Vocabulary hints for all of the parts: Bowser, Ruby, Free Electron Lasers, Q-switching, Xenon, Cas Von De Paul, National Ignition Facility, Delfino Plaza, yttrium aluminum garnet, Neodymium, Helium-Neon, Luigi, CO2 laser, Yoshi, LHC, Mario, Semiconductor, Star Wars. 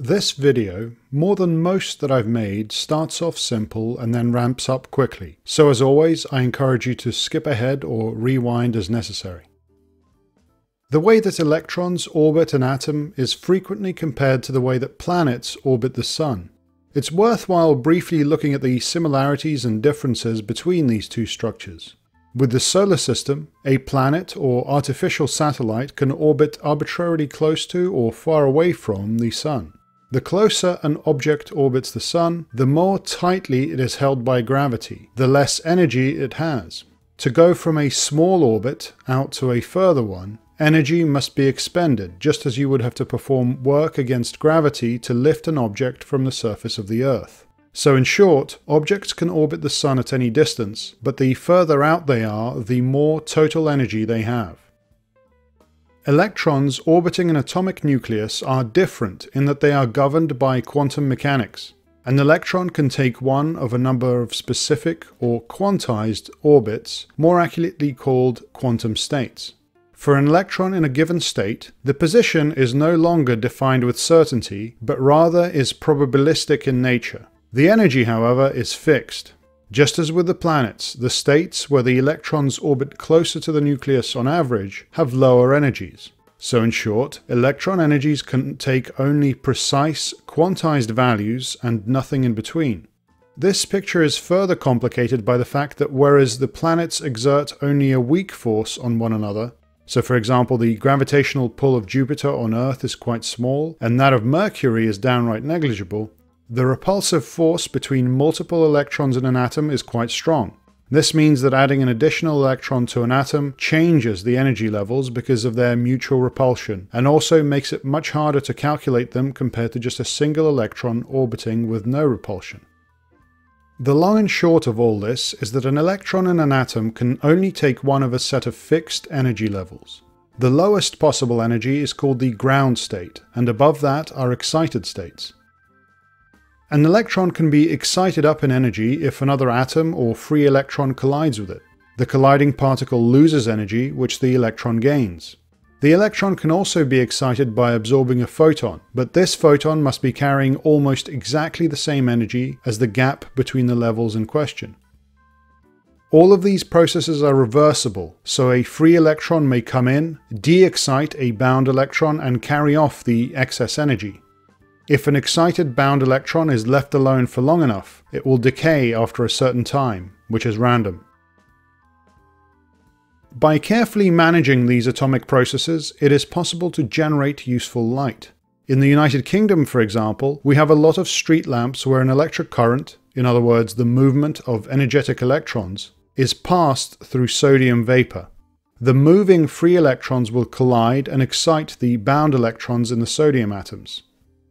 This video, more than most that I've made, starts off simple and then ramps up quickly. So as always, I encourage you to skip ahead or rewind as necessary. The way that electrons orbit an atom is frequently compared to the way that planets orbit the Sun. It's worthwhile briefly looking at the similarities and differences between these two structures. With the solar system, a planet or artificial satellite can orbit arbitrarily close to or far away from the Sun. The closer an object orbits the Sun, the more tightly it is held by gravity, the less energy it has. To go from a small orbit out to a further one, energy must be expended, just as you would have to perform work against gravity to lift an object from the surface of the Earth. So in short, objects can orbit the Sun at any distance, but the further out they are, the more total energy they have. Electrons orbiting an atomic nucleus are different in that they are governed by quantum mechanics. An electron can take one of a number of specific or quantized orbits, more accurately called quantum states. For an electron in a given state, the position is no longer defined with certainty, but rather is probabilistic in nature. The energy, however, is fixed. Just as with the planets, the states where the electrons orbit closer to the nucleus on average have lower energies. So in short, electron energies can take only precise, quantized values and nothing in between. This picture is further complicated by the fact that whereas the planets exert only a weak force on one another, so for example the gravitational pull of Jupiter on Earth is quite small and that of Mercury is downright negligible, the repulsive force between multiple electrons in an atom is quite strong. This means that adding an additional electron to an atom changes the energy levels because of their mutual repulsion, and also makes it much harder to calculate them compared to just a single electron orbiting with no repulsion. The long and short of all this is that an electron in an atom can only take one of a set of fixed energy levels. The lowest possible energy is called the ground state, and above that are excited states. An electron can be excited up in energy if another atom or free electron collides with it. The colliding particle loses energy, which the electron gains. The electron can also be excited by absorbing a photon, but this photon must be carrying almost exactly the same energy as the gap between the levels in question. All of these processes are reversible, so a free electron may come in, de-excite a bound electron and carry off the excess energy. If an excited bound electron is left alone for long enough, it will decay after a certain time, which is random. By carefully managing these atomic processes, it is possible to generate useful light. In the United Kingdom, for example, we have a lot of street lamps where an electric current, in other words the movement of energetic electrons, is passed through sodium vapour. The moving free electrons will collide and excite the bound electrons in the sodium atoms.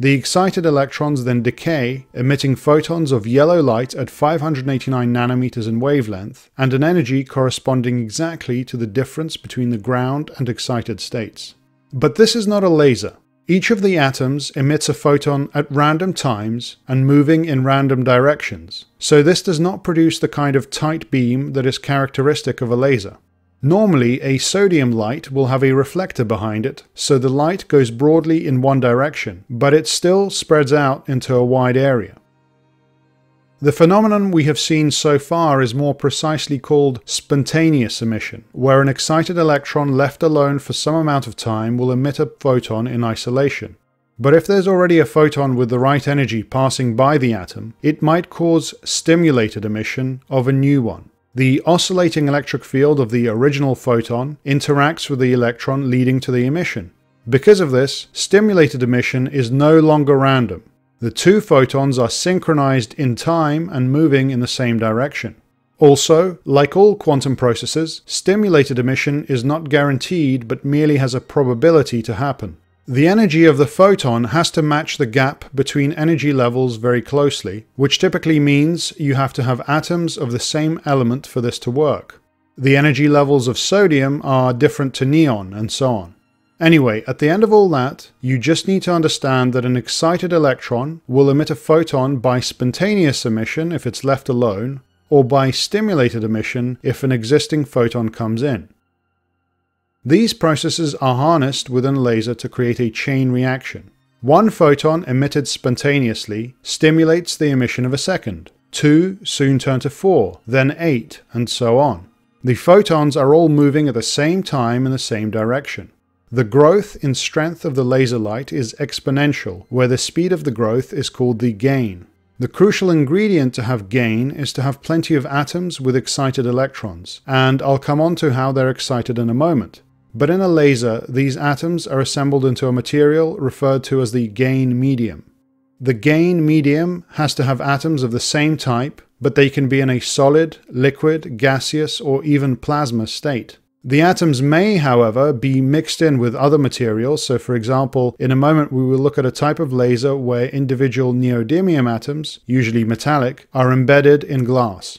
The excited electrons then decay, emitting photons of yellow light at 589 nanometers in wavelength, and an energy corresponding exactly to the difference between the ground and excited states. But this is not a laser. Each of the atoms emits a photon at random times and moving in random directions, so this does not produce the kind of tight beam that is characteristic of a laser. Normally, a sodium light will have a reflector behind it, so the light goes broadly in one direction, but it still spreads out into a wide area. The phenomenon we have seen so far is more precisely called spontaneous emission, where an excited electron left alone for some amount of time will emit a photon in isolation. But if there's already a photon with the right energy passing by the atom, it might cause stimulated emission of a new one. The oscillating electric field of the original photon interacts with the electron, leading to the emission. Because of this, stimulated emission is no longer random. The two photons are synchronized in time and moving in the same direction. Also, like all quantum processes, stimulated emission is not guaranteed but merely has a probability to happen. The energy of the photon has to match the gap between energy levels very closely, which typically means you have to have atoms of the same element for this to work. The energy levels of sodium are different to neon, and so on. Anyway, at the end of all that, you just need to understand that an excited electron will emit a photon by spontaneous emission if it's left alone, or by stimulated emission if an existing photon comes in. These processes are harnessed within a laser to create a chain reaction. One photon emitted spontaneously stimulates the emission of a second. 2 soon turn to 4, then 8, and so on. The photons are all moving at the same time in the same direction. The growth in strength of the laser light is exponential, where the speed of the growth is called the gain. The crucial ingredient to have gain is to have plenty of atoms with excited electrons, and I'll come on to how they're excited in a moment. But in a laser, these atoms are assembled into a material referred to as the gain medium. The gain medium has to have atoms of the same type, but they can be in a solid, liquid, gaseous, or even plasma state. The atoms may, however, be mixed in with other materials, so for example, in a moment we will look at a type of laser where individual neodymium atoms, usually metallic, are embedded in glass.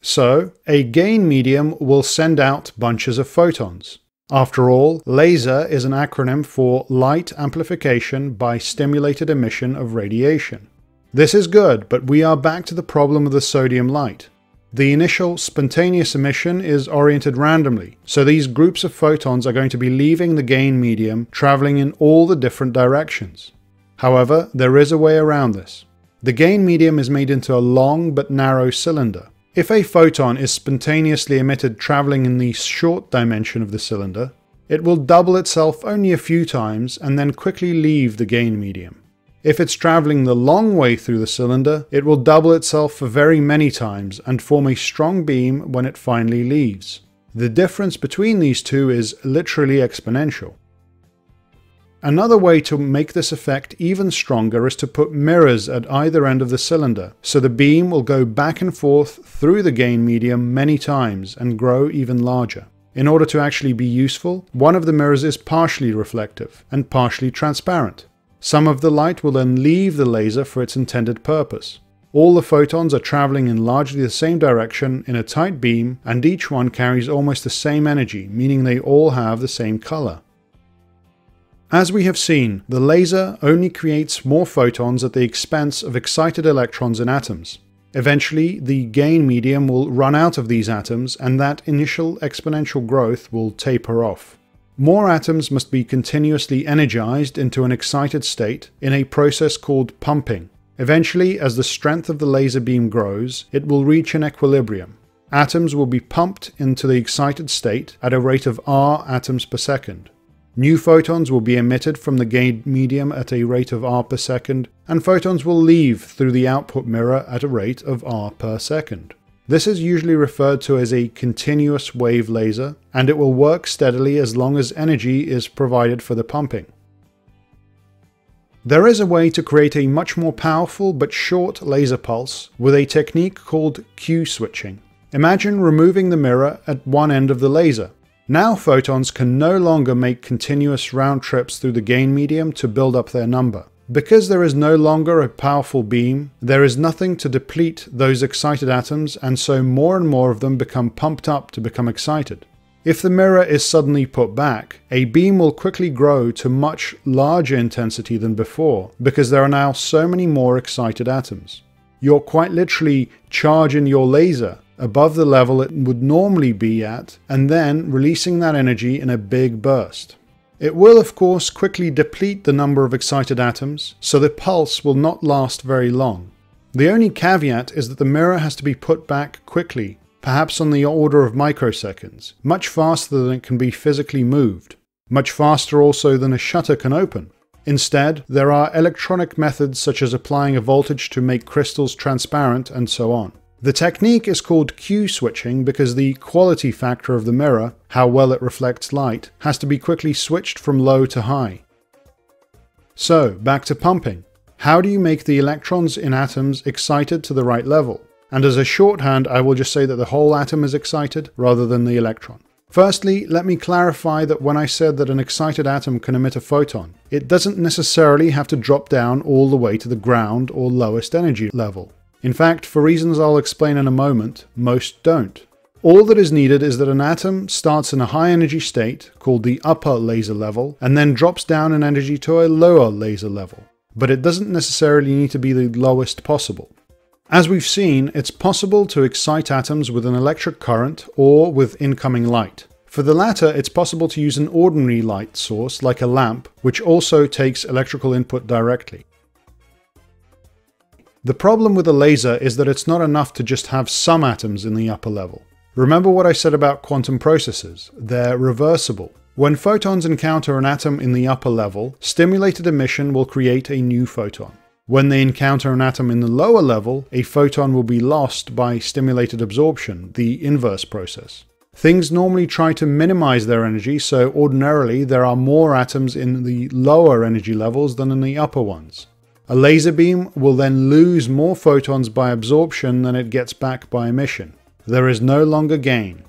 So, a gain medium will send out bunches of photons. After all, laser is an acronym for light amplification by stimulated emission of radiation. This is good, but we are back to the problem of the sodium light. The initial spontaneous emission is oriented randomly, so these groups of photons are going to be leaving the gain medium, traveling in all the different directions. However, there is a way around this. The gain medium is made into a long but narrow cylinder. If a photon is spontaneously emitted traveling in the short dimension of the cylinder, it will double itself only a few times and then quickly leave the gain medium. If it's traveling the long way through the cylinder, it will double itself for very many times and form a strong beam when it finally leaves. The difference between these two is literally exponential. Another way to make this effect even stronger is to put mirrors at either end of the cylinder, so the beam will go back and forth through the gain medium many times and grow even larger. In order to actually be useful, one of the mirrors is partially reflective and partially transparent. Some of the light will then leave the laser for its intended purpose. All the photons are traveling in largely the same direction in a tight beam, and each one carries almost the same energy, meaning they all have the same color. As we have seen, the laser only creates more photons at the expense of excited electrons in atoms. Eventually, the gain medium will run out of these atoms, and that initial exponential growth will taper off. More atoms must be continuously energized into an excited state in a process called pumping. Eventually, as the strength of the laser beam grows, it will reach an equilibrium. Atoms will be pumped into the excited state at a rate of r atoms per second. New photons will be emitted from the gain medium at a rate of r per second, and photons will leave through the output mirror at a rate of r per second. This is usually referred to as a continuous wave laser, and it will work steadily as long as energy is provided for the pumping. There is a way to create a much more powerful but short laser pulse with a technique called Q-switching. Imagine removing the mirror at one end of the laser. Now photons can no longer make continuous round trips through the gain medium to build up their number. Because there is no longer a powerful beam, there is nothing to deplete those excited atoms, and so more and more of them become pumped up to become excited. If the mirror is suddenly put back, a beam will quickly grow to much larger intensity than before, because there are now so many more excited atoms. You're quite literally charging your laser above the level it would normally be at, and then releasing that energy in a big burst. It will of course quickly deplete the number of excited atoms, so the pulse will not last very long. The only caveat is that the mirror has to be put back quickly, perhaps on the order of microseconds, much faster than it can be physically moved, much faster also than a shutter can open. Instead, there are electronic methods such as applying a voltage to make crystals transparent and so on. The technique is called Q-switching because the quality factor of the mirror, how well it reflects light, has to be quickly switched from low to high. So, back to pumping. How do you make the electrons in atoms excited to the right level? And as a shorthand, I will just say that the whole atom is excited rather than the electron. Firstly, let me clarify that when I said that an excited atom can emit a photon, it doesn't necessarily have to drop down all the way to the ground or lowest energy level. In fact, for reasons I'll explain in a moment, most don't. All that is needed is that an atom starts in a high energy state, called the upper laser level, and then drops down in energy to a lower laser level. But it doesn't necessarily need to be the lowest possible. As we've seen, it's possible to excite atoms with an electric current or with incoming light. For the latter, it's possible to use an ordinary light source, like a lamp, which also takes electrical input directly. The problem with a laser is that it's not enough to just have some atoms in the upper level. Remember what I said about quantum processes, they're reversible. When photons encounter an atom in the upper level, stimulated emission will create a new photon. When they encounter an atom in the lower level, a photon will be lost by stimulated absorption, the inverse process. Things normally try to minimize their energy, so ordinarily there are more atoms in the lower energy levels than in the upper ones. A laser beam will then lose more photons by absorption than it gets back by emission. There is no longer gain.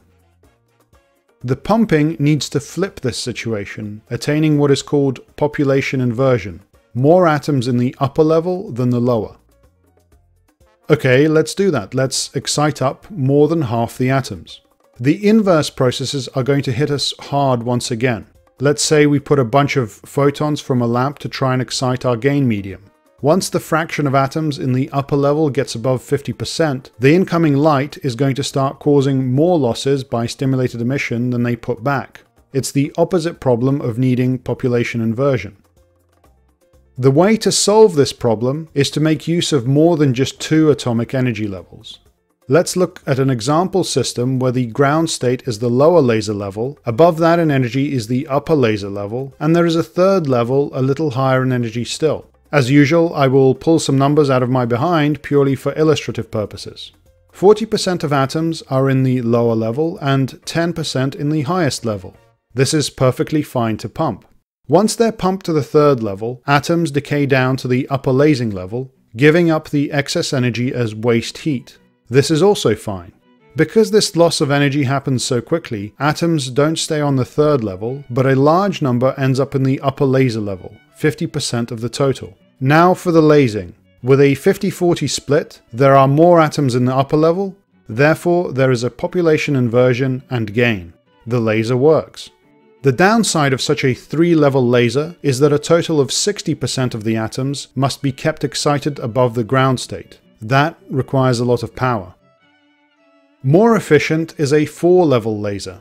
The pumping needs to flip this situation, attaining what is called population inversion. More atoms in the upper level than the lower. Okay, let's do that. Let's excite up more than half the atoms. The inverse processes are going to hit us hard once again. Let's say we put a bunch of photons from a lamp to try and excite our gain medium. Once the fraction of atoms in the upper level gets above 50%, the incoming light is going to start causing more losses by stimulated emission than they put back. It's the opposite problem of needing population inversion. The way to solve this problem is to make use of more than just two atomic energy levels. Let's look at an example system where the ground state is the lower laser level, above that in energy is the upper laser level, and there is a third level a little higher in energy still. As usual, I will pull some numbers out of my behind purely for illustrative purposes. 40% of atoms are in the lower level and 10% in the highest level. This is perfectly fine to pump. Once they're pumped to the third level, atoms decay down to the upper lasing level, giving up the excess energy as waste heat. This is also fine. Because this loss of energy happens so quickly, atoms don't stay on the third level, but a large number ends up in the upper laser level, 50% of the total. Now for the lasing. With a 50-40 split, there are more atoms in the upper level, therefore there is a population inversion and gain. The laser works. The downside of such a three-level laser is that a total of 60% of the atoms must be kept excited above the ground state. That requires a lot of power. More efficient is a four-level laser.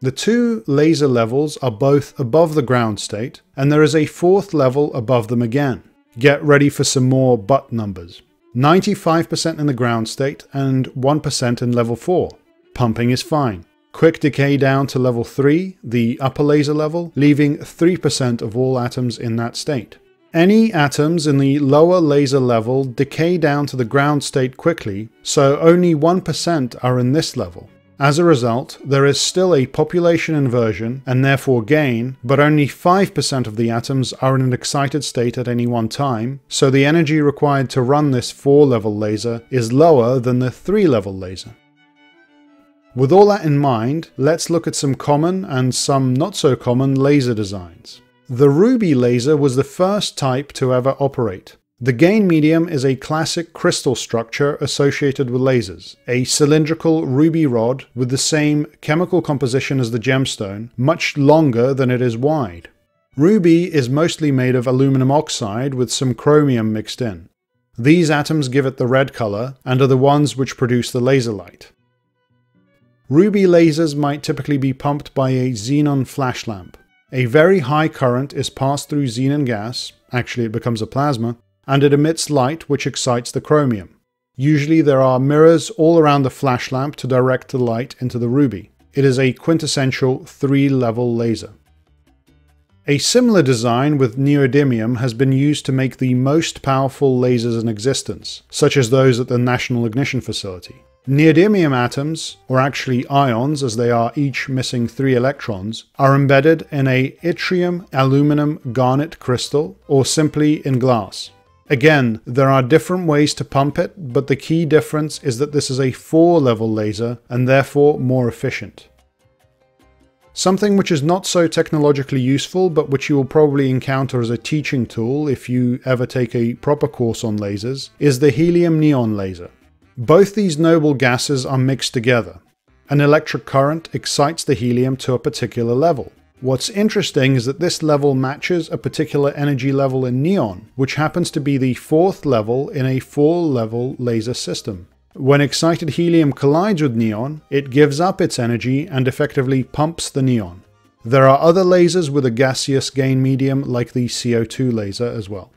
The two laser levels are both above the ground state, and there is a fourth level above them again. Get ready for some more butt numbers. 95% in the ground state and 1% in level 4. Pumping is fine. Quick decay down to level 3, the upper laser level, leaving 3% of all atoms in that state. Any atoms in the lower laser level decay down to the ground state quickly, so only 1% are in this level. As a result, there is still a population inversion and therefore gain, but only 5% of the atoms are in an excited state at any one time, so the energy required to run this 4-level laser is lower than the 3-level laser. With all that in mind, let's look at some common and some not so common laser designs. The ruby laser was the first type to ever operate. The gain medium is a classic crystal structure associated with lasers, a cylindrical ruby rod with the same chemical composition as the gemstone, much longer than it is wide. Ruby is mostly made of aluminum oxide with some chromium mixed in. These atoms give it the red color and are the ones which produce the laser light. Ruby lasers might typically be pumped by a xenon flash lamp. A very high current is passed through xenon gas, actually it becomes a plasma, and it emits light which excites the chromium. Usually there are mirrors all around the flash lamp to direct the light into the ruby. It is a quintessential three-level laser. A similar design with neodymium has been used to make the most powerful lasers in existence, such as those at the National Ignition Facility. Neodymium atoms, or actually ions as they are each missing 3 electrons, are embedded in a yttrium aluminum garnet crystal, or simply in glass. Again, there are different ways to pump it, but the key difference is that this is a 4-level laser and therefore more efficient. Something which is not so technologically useful, but which you will probably encounter as a teaching tool if you ever take a proper course on lasers, is the helium-neon laser. Both these noble gases are mixed together. An electric current excites the helium to a particular level. What's interesting is that this level matches a particular energy level in neon, which happens to be the 4th level in a 4-level laser system. When excited helium collides with neon, it gives up its energy and effectively pumps the neon. There are other lasers with a gaseous gain medium like the CO2 laser as well.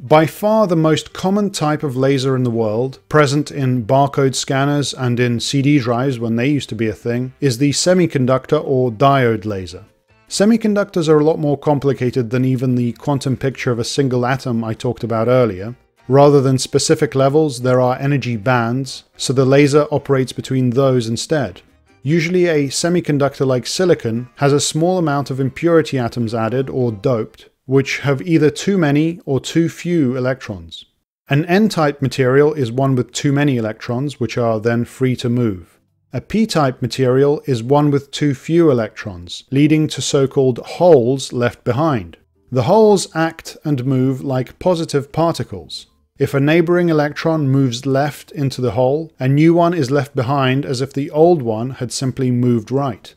By far the most common type of laser in the world, present in barcode scanners and in CD drives when they used to be a thing, is the semiconductor or diode laser. Semiconductors are a lot more complicated than even the quantum picture of a single atom I talked about earlier. Rather than specific levels, there are energy bands, so the laser operates between those instead. Usually a semiconductor like silicon has a small amount of impurity atoms added or doped, which have either too many or too few electrons. An N-type material is one with too many electrons, which are then free to move. A P-type material is one with too few electrons, leading to so-called holes left behind. The holes act and move like positive particles. If a neighboring electron moves left into the hole, a new one is left behind as if the old one had simply moved right.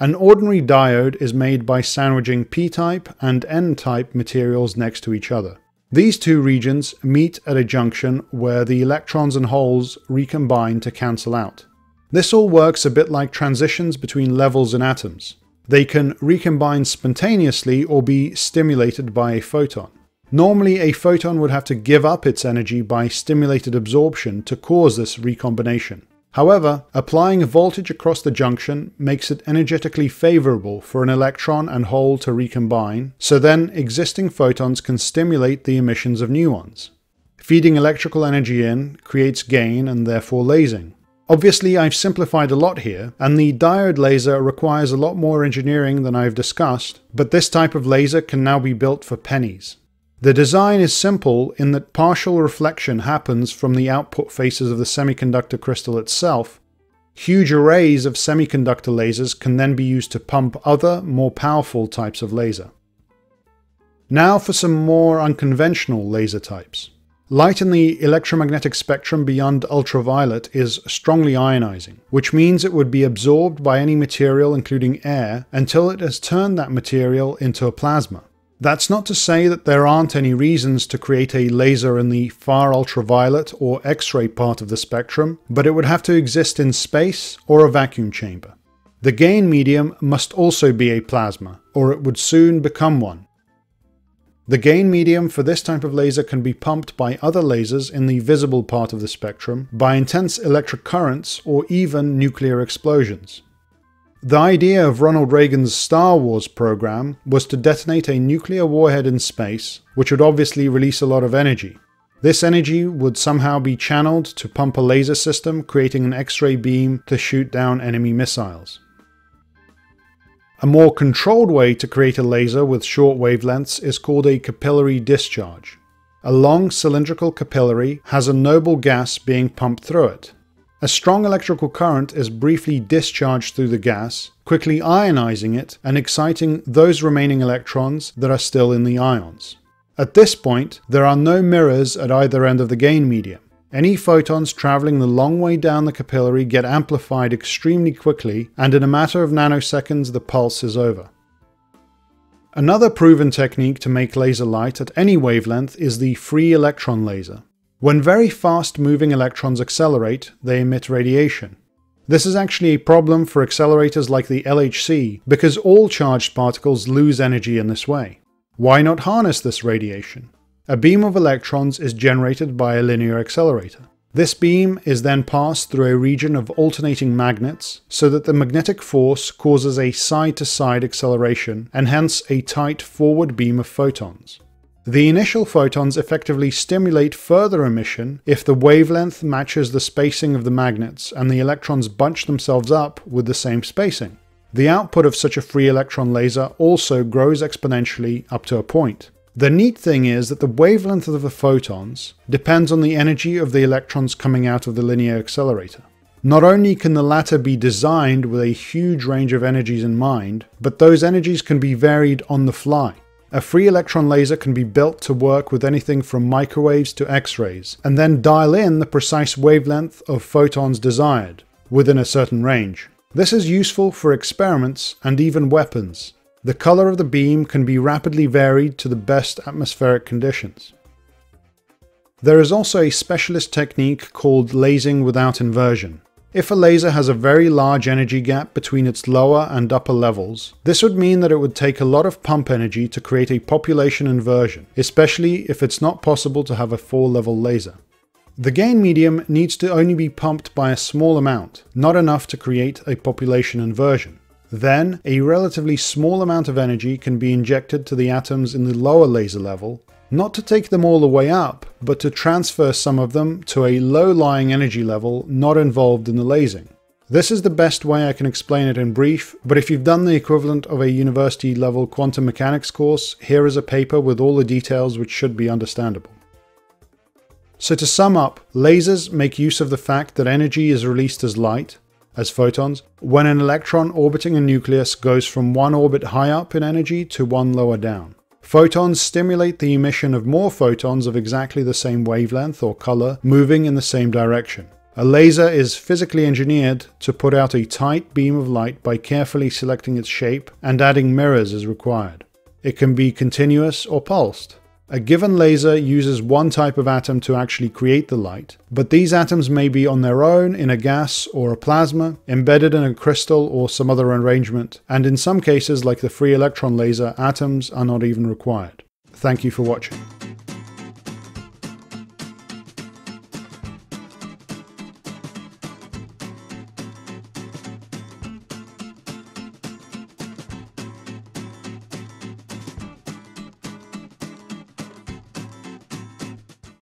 An ordinary diode is made by sandwiching p-type and n-type materials next to each other. These two regions meet at a junction where the electrons and holes recombine to cancel out. This all works a bit like transitions between levels in atoms. They can recombine spontaneously or be stimulated by a photon. Normally, a photon would have to give up its energy by stimulated absorption to cause this recombination. However, applying a voltage across the junction makes it energetically favorable for an electron and hole to recombine, so then existing photons can stimulate the emissions of new ones. Feeding electrical energy in creates gain and therefore lasing. Obviously, I've simplified a lot here, and the diode laser requires a lot more engineering than I've discussed, but this type of laser can now be built for pennies. The design is simple in that partial reflection happens from the output faces of the semiconductor crystal itself. Huge arrays of semiconductor lasers can then be used to pump other, more powerful types of laser. Now for some more unconventional laser types. Light in the electromagnetic spectrum beyond ultraviolet is strongly ionizing, which means it would be absorbed by any material including air until it has turned that material into a plasma. That's not to say that there aren't any reasons to create a laser in the far ultraviolet or X-ray part of the spectrum, but it would have to exist in space or a vacuum chamber. The gain medium must also be a plasma, or it would soon become one. The gain medium for this type of laser can be pumped by other lasers in the visible part of the spectrum, by intense electric currents or even nuclear explosions. The idea of Ronald Reagan's Star Wars program was to detonate a nuclear warhead in space, which would obviously release a lot of energy. This energy would somehow be channeled to pump a laser system, creating an X-ray beam to shoot down enemy missiles. A more controlled way to create a laser with short wavelengths is called a capillary discharge. A long cylindrical capillary has a noble gas being pumped through it. A strong electrical current is briefly discharged through the gas, quickly ionizing it and exciting those remaining electrons that are still in the ions. At this point, there are no mirrors at either end of the gain medium. Any photons traveling the long way down the capillary get amplified extremely quickly, and in a matter of nanoseconds the pulse is over. Another proven technique to make laser light at any wavelength is the free electron laser. When very fast-moving electrons accelerate, they emit radiation. This is actually a problem for accelerators like the LHC, because all charged particles lose energy in this way. Why not harness this radiation? A beam of electrons is generated by a linear accelerator. This beam is then passed through a region of alternating magnets, so that the magnetic force causes a side-to-side acceleration, and hence a tight forward beam of photons. The initial photons effectively stimulate further emission if the wavelength matches the spacing of the magnets and the electrons bunch themselves up with the same spacing. The output of such a free electron laser also grows exponentially up to a point. The neat thing is that the wavelength of the photons depends on the energy of the electrons coming out of the linear accelerator. Not only can the latter be designed with a huge range of energies in mind, but those energies can be varied on the fly. A free electron laser can be built to work with anything from microwaves to X-rays, and then dial in the precise wavelength of photons desired, within a certain range. This is useful for experiments and even weapons. The color of the beam can be rapidly varied to the best atmospheric conditions. There is also a specialist technique called lasing without inversion. If a laser has a very large energy gap between its lower and upper levels, this would mean that it would take a lot of pump energy to create a population inversion, especially if it's not possible to have a 4-level laser. The gain medium needs to only be pumped by a small amount, not enough to create a population inversion. Then, a relatively small amount of energy can be injected to the atoms in the lower laser level, not to take them all the way up, but to transfer some of them to a low-lying energy level not involved in the lasing. This is the best way I can explain it in brief, but if you've done the equivalent of a university-level quantum mechanics course, here is a paper with all the details which should be understandable. So to sum up, lasers make use of the fact that energy is released as light, as photons, when an electron orbiting a nucleus goes from one orbit high up in energy to one lower down. Photons stimulate the emission of more photons of exactly the same wavelength or color moving in the same direction. A laser is physically engineered to put out a tight beam of light by carefully selecting its shape and adding mirrors as required. It can be continuous or pulsed. A given laser uses one type of atom to actually create the light, but these atoms may be on their own in a gas or a plasma, embedded in a crystal or some other arrangement, and in some cases like the free electron laser, atoms are not even required. Thank you for watching.